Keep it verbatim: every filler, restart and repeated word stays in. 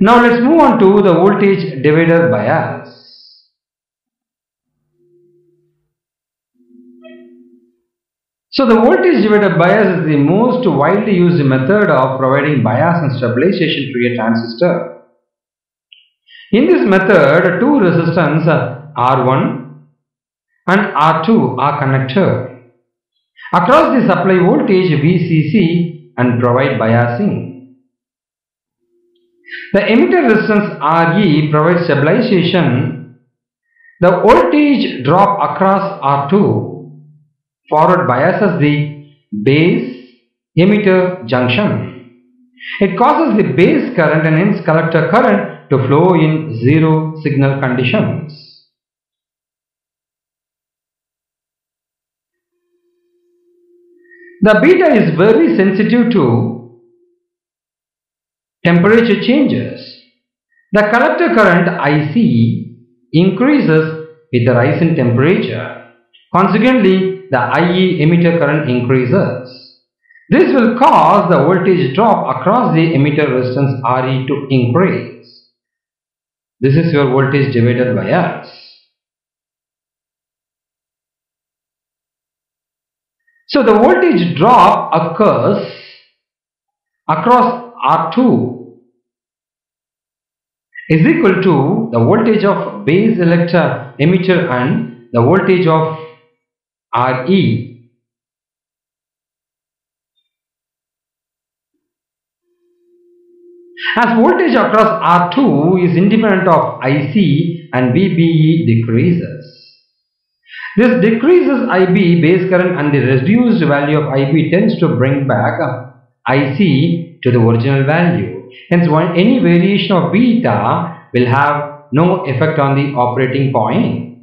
Now let's move on to the voltage divider bias. So the voltage divider bias is the most widely used method of providing bias and stabilization to a transistor. In this method, two resistance R one and R two are connected across the supply voltage V C C and provide biasing. The emitter resistance Re provides stabilization. The voltage drop across R two forward biases the base emitter junction. It causes the base current and hence collector current to flow in zero signal conditions. The beta is very sensitive to temperature changes. The collector current I C increases with the rise in temperature. Consequently, the I E emitter current increases. This will cause the voltage drop across the emitter resistance Re to increase. This is your voltage divider bias. So the voltage drop occurs across R two is equal to the voltage of base elector emitter and the voltage of Re. As voltage across R two is independent of I C and V B E decreases. This decreases I B base current and the reduced value of I B tends to bring back I C to the original value. Hence, any variation of beta will have no effect on the operating point.